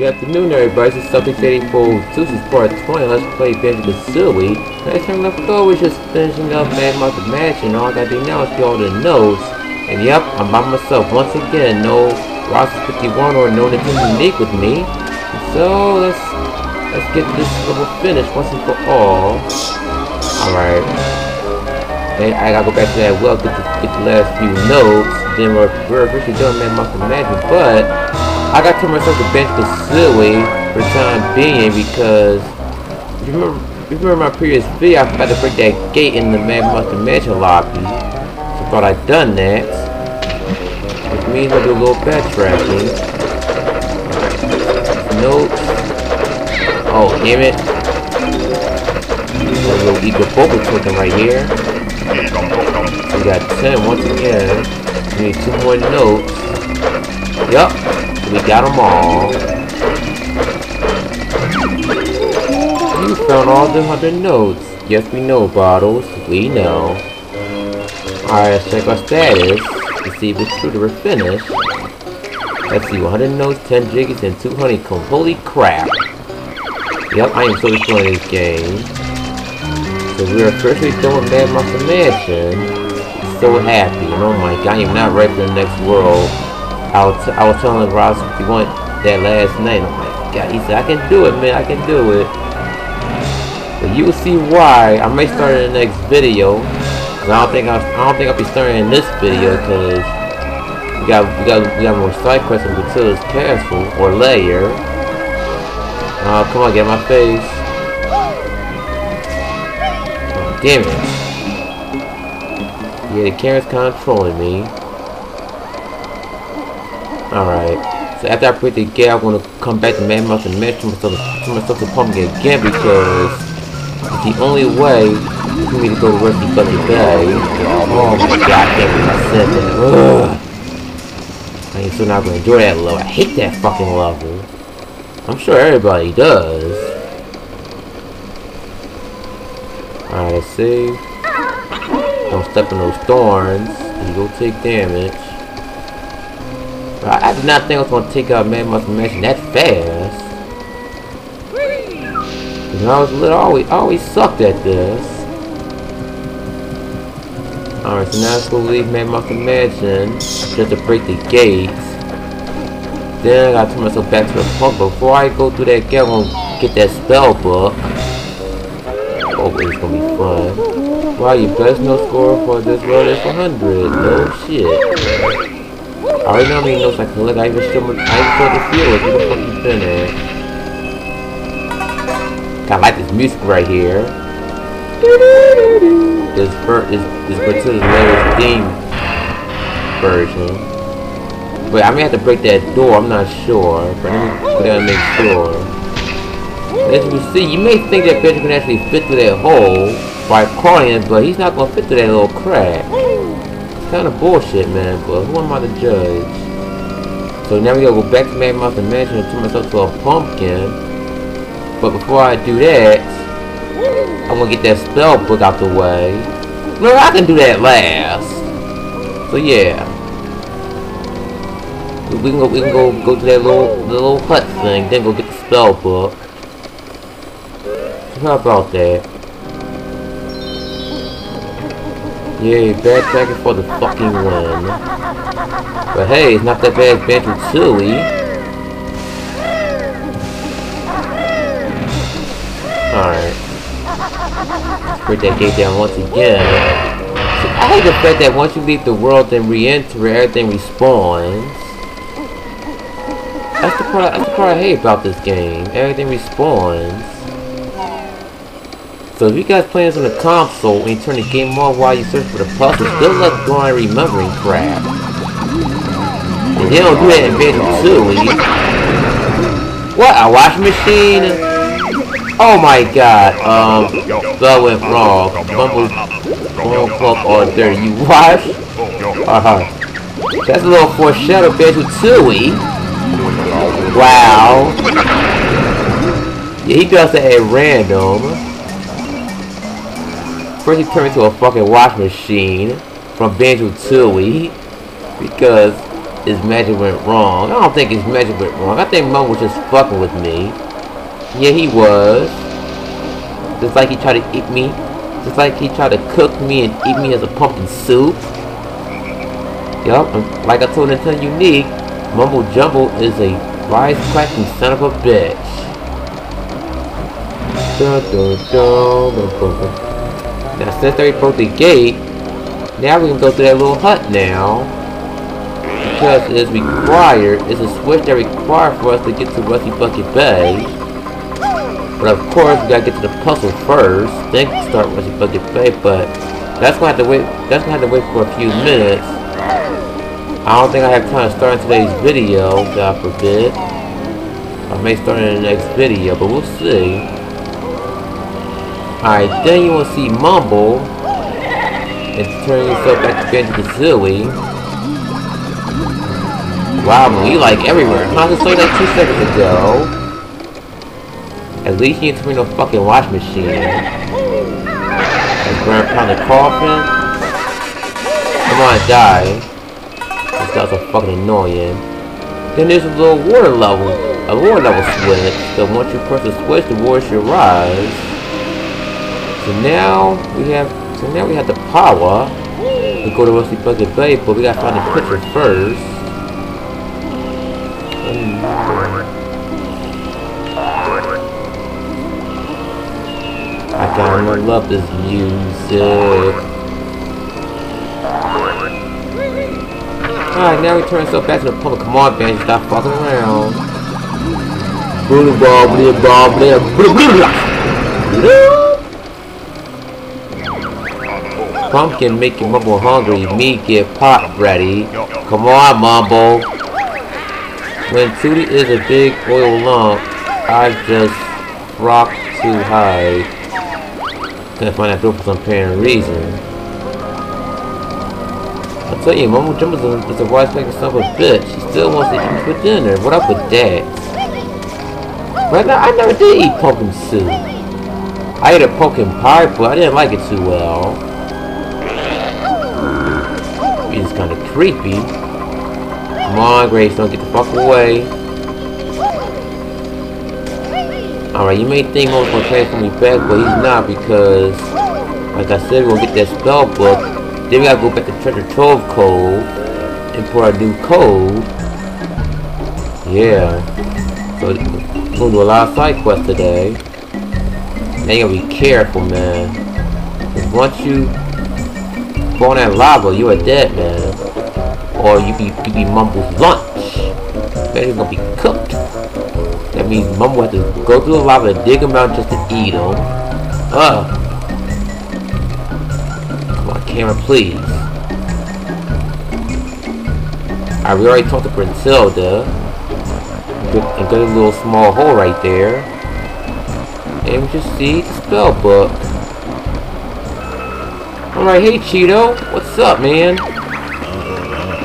Good afternoon, everybody. This is Celtics8402's Part 20. Let's play Banjo-Kazooie. Last time left go, we're just finishing up Mad Monster Mansion. All I gotta do now is get all the notes. And yep, I'm by myself once again. No Rockstar 51 or no Nintendo League with me. So let's get this level finished once and for all. All right. Then I gotta go back to that well get the last few notes. Then we're officially done Mad Monster Mansion, but I got to turn myself to Banjo-Kazooie for the time being because remember my previous video, I forgot to break that gate in the Mad Monster Mansion lobby. So thought I'd done that, which means I'll do a little backtracking. Nope. Oh, damn it. A little eagle vocal token right here. We got 10 once again. We need 2 more notes. Yup. We got them all. You found all the 100 notes. Yes, we know, Bottles. We know. Alright, let's check our status to see if it's true that we're finished. Let's see, 100 notes, 10 jiggies, and 2 honeycombs. Holy crap. Yep, I am so enjoying this game. So we're officially done with Mad Monster Mansion. So happy, and oh my god, I am not ready for the next world. I was telling Ross if you want that last night, and I'm like, God, he said, I can do it, man, I can do it. But you will see why. I may start in the next video. I don't think I'll be starting in this video because we got more side quests in Gruntilda's castle or lair. Oh, come on, get in my face. Oh, damn it. Yeah, the camera's controlling me. Alright, so after I put the gate, I'm gonna come back to Mad Monster Mansion and turn myself to Pumpkin again because it's the only way for me to go to Rusty Bucket Bay. Oh my god, I can't believe I said that. I am so not gonna enjoy that level. I hate that fucking level. I'm sure everybody does. Alright, let's see. Don't step on those thorns and you'll take damage. I did not think I was going to take out Mad Monster Mansion that fast. When I was little, I always sucked at this. Alright, so now I'm going to leave Mad Monster Mansion just to break the gates. Then I got to turn myself back to the pump. Before I go through that gate, I'm going to get that spell book. Oh, it's going to be fun. Wow, your best no score for this world is 100. No shit. I already know how many notes I collect. I even still the feel it. Where the fuck you been at? Kinda like this music right here. This Gruntilda's Lair theme version. Wait, I may have to break that door. I'm not sure, but I'm gonna make sure. As you can see, you may think that Banjo can actually fit through that hole by crawling, but he's not gonna fit through that little crack. Kind of bullshit, man, but who am I to judge? So now we gotta go back to Mad Monster Mansion and turn myself to a pumpkin. But before I do that, I'm gonna get that spell book out the way. No, I can do that last. So yeah, we can go to that little hut thing, then go get the spell book. So how about that? Yay, backtracking for the fucking win. But hey, it's not that bad as Banjo-Tooie. Alright. Let's break that gate down once again. See, I hate the fact that once you leave the world then re-enter, everything respawns. That's the part I hate about this game. Everything respawns. So if you guys playing this on the console and you turn the game off while you search for the puzzles, good luck going remembering crap. And they don't do that in Banjo-Tooie. What? A washing machine? Oh my god. That went wrong. Mumbo Jumbo all dirty. You wash? Uh-huh. That's a little foreshadow Banjo-Tooie. Wow. Yeah, he does that at random. First he turned into a fucking wash machine from Banjo-Tooie because his magic went wrong. I don't think his magic went wrong. I think Mum was just fucking with me. Yeah, he was. Just like he tried to eat me. Just like he tried to cook me and eat me as a pumpkin soup. Yup, and like I told Nintendo League, Mumbo Jumbo is a wisecracking son of a bitch. Now since they broke the gate, now we can go through that little hut now. Because it is required, it's a switch that required for us to get to Rusty Bucket Bay. But of course, we gotta get to the puzzle first, then start Rusty Bucket Bay, but that's gonna have to wait. That's gonna have to wait for a few minutes. I don't think I have time to start in today's video, God forbid. I may start in the next video, but we'll see. Alright, then you will see Mumbo, and turn yourself back to Banjo-Kazooie. Wow, man, you like everywhere. Huh? Just like 2 seconds ago. At least you didn't turn no fucking wash machine. And grandpa in the coffin. Come on, die. That's so fucking annoying. Then there's a little water level, a water level switch. So once you press the switch, the water should rise. So now we have the power to go to Rusty Bucket Bay, but we gotta find the picture first. I kinda love this music. Alright, now we turn ourselves back to the public. Come on, Banjo, stop fucking around. Booty ball, blah, blah, blah, blah, blah. Pumpkin making Mumbo hungry, me get pot ready. Come on, Mumbo. When Tootie is a big oil lump, I just rock too high. Gonna find that door for some apparent reason. I tell you, Mumbo Jumbo is a wisecracking son of a bitch. She still wants to eat me for dinner. What up with that? Right now, I never did eat pumpkin soup. I ate a pumpkin pie, but I didn't like it too well. It's kind of creepy. Come on, Grace, don't get the fuck away. Alright, you may think Mumbo's gonna transfer me back, but he's not because, like I said, we're gonna get that spell book. Then we gotta go back to Treasure Trove Cove and pour our new code. Yeah. So we'll do a lot of side quests today. Now you gotta be careful, man. Cause once you fall in that lava, you are dead, man. Or you be Mumbo's lunch. Banjo's gonna be cooked. That means Mumbo has to go through the lava and dig him out just to eat him. Ugh. Camera, please. Alright, we already talked to Gruntilda. And got a little small hole right there. And we just see the spell book. Alright, hey Cheeto. What's up, man?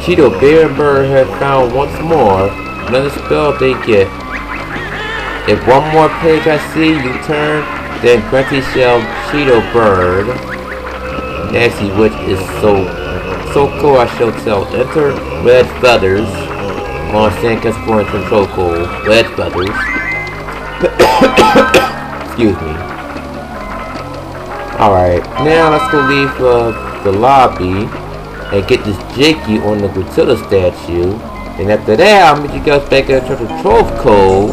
Cheeto Bear and Bird have found once more another spell they get. If one more page I see you turn, then Grunty shall Cheeto Bird. Nasty Witch is so cool I shall tell. Enter Red Feathers. On Sandcast Foreign Control Cool. Red Feathers. Excuse me. Alright, now let's go leave the lobby and get this Jakey on the Gruntilda statue. And after that, I'll meet you guys back at Treasure Trove Cove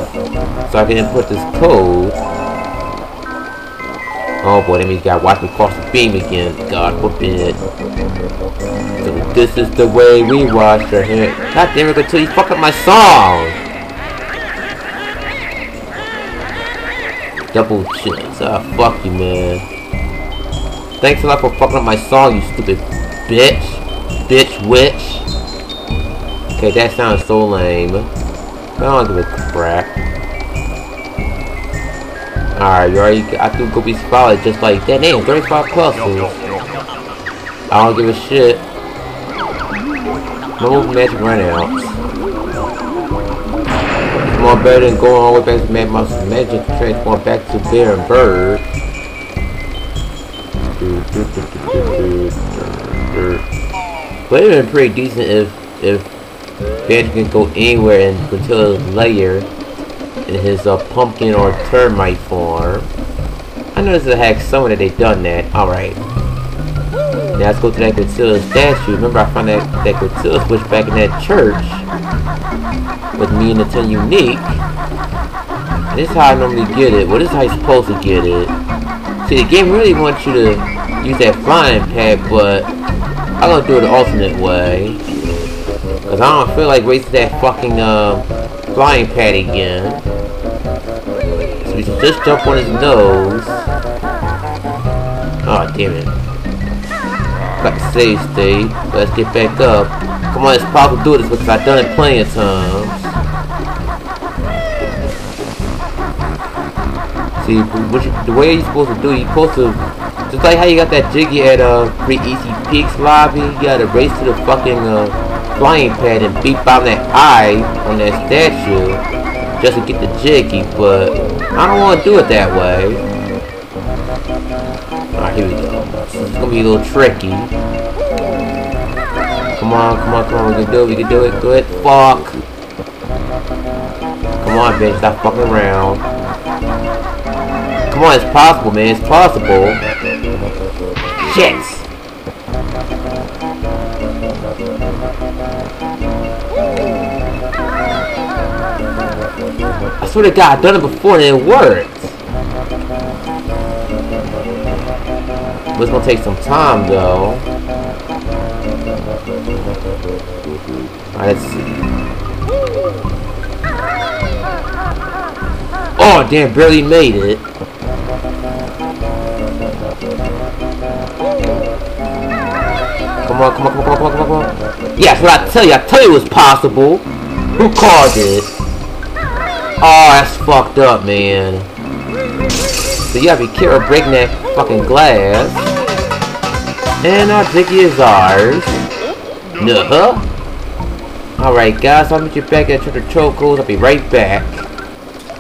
so I can input this code. Oh boy, that means you gotta watch me cross the beam again. God forbid. So this is the way we wash our hair. God damn it, Gruntilda, you fuck up my song! Double chins. Ah, fuck you, man. Thanks a lot for fucking up my song, you stupid bitch. Bitch witch. Okay, that sounds so lame. I don't give a crap. Alright, you already got to go be spotted just like that. Damn, 35 pluses. I don't give a shit. No magic runouts. It's more better than going all the way back to Mad Monster Mansion to transform back to Bear and Bird. But it would have been pretty decent if Banjo can go anywhere in Gruntilda's Lair in his pumpkin or termite form. I noticed the heck somewhere that they've done that. Alright. Now let's go to that Gruntilda statue. Remember I found that Gruntilda switch back in that church with me and Nintendo Unique. And this is how I normally get it. Well, this is how you're supposed to get it. See, the game really wants you to use that flying pad, but I'm gonna do it the alternate way. Cause I don't feel like wasting that fucking flying pad again. So we should just jump on his nose. Oh damn it! Got the save state. Let's get back up. Come on, it's possible to do this because I've done it plenty of times. See, the way you're supposed to do it, you're supposed to, just like how you got that jiggy at Free Easy Peaks lobby, you gotta race to the fucking flying pad and beat by that eye on that statue just to get the jiggy, but I don't want to do it that way. Alright, here we go. It's gonna be a little tricky. Come on, come on, come on, we can do it, we can do it, good. Fuck. Come on, bitch, stop fucking around. Come on, it's possible, man. It's possible. Shit! I swear to God, I've done it before and it worked. But it's gonna take some time, though. Alright, let's see. Oh, damn, barely made it. Come on, come on, come on, come on, come on, come on. Yes, what I tell you it was possible. Who called it? Oh, that's fucked up, man. So you gotta be careful breaking that fucking glass. And our Jiggy is ours. Nuh-huh. Alright, guys, so I'll meet you back at Church of Trocco's. I'll be right back.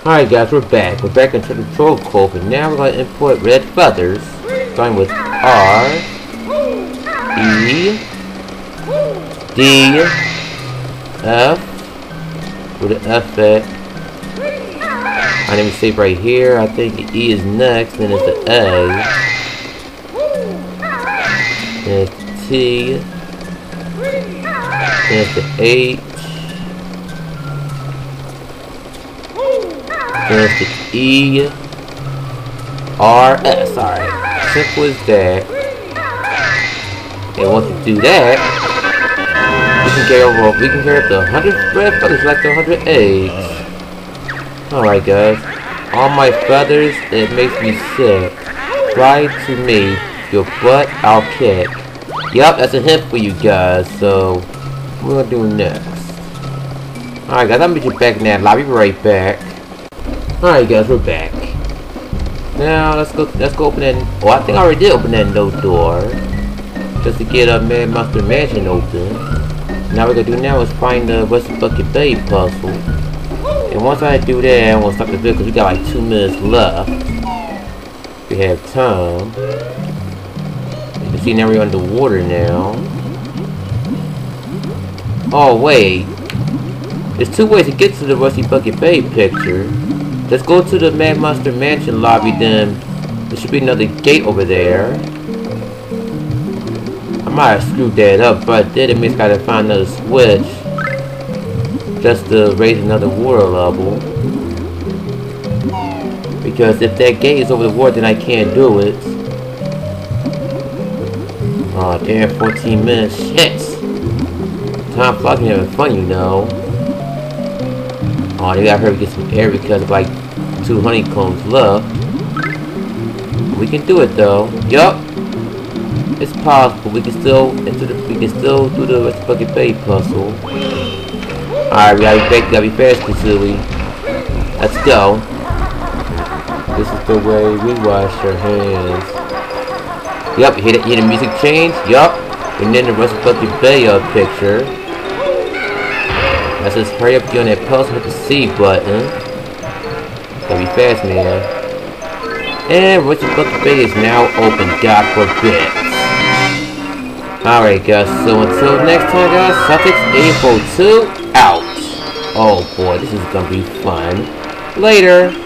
Alright, guys, we're back. We're back into the Trocco, but now we're going to import red feathers. Starting with R, E, D, F. Where the F at? Alright, let me save right here. I think the E is next, then it's the A. Then it's T. Then it's the H. There's the E, R, S. Alright, simple as that. And once we do that, we can carry up to 100 red feathers like 100 eggs. Alright, guys, all my feathers, it makes me sick. Fly to me, your butt I'll kick. Yup, that's a hint for you guys. So what we're gonna do next? Alright, guys, I'll meet you back in that lobby. We'll be right back. Alright, guys, we're back. Now let's go open that. Oh, I think I already did open that no door just to get a Mad Monster Mansion open. Now what we're gonna do now is find the Rusty Bucket Bay puzzle. And once I do that, I'm gonna stop the video because we got like 2 minutes left. We have time. You can see now we're underwater now. Oh wait, there's two ways to get to the Rusty Bucket Bay picture. Let's go to the Mad Monster Mansion lobby, then there should be another gate over there. I might have screwed that up, but I did. It means I gotta find another switch just to raise another water level. Because if that gate is over the water, then I can't do it. Aw, oh, damn, 14 minutes. Shit! Time flies when you're having fun, you know. Aw, oh, they got her to get some air because of like 2 honeycombs left. We can do it though. Yup. It's possible. We can still do the Rusty Bucket Bay puzzle. Alright, we gotta be fast, Kazooie. Let's go. This is the way we wash our hands. Yup, hear the music change? Yup. And then the Rusty Bucket Bay picture. Let's just hurry up, get on that puzzle, hit the C button. Gotta be fast, man. And Rusty Bucket Bay is now open, God forbid. Alright, guys, so until next time, guys, Celtics8402. out. Oh boy, this is gonna be fun. Later.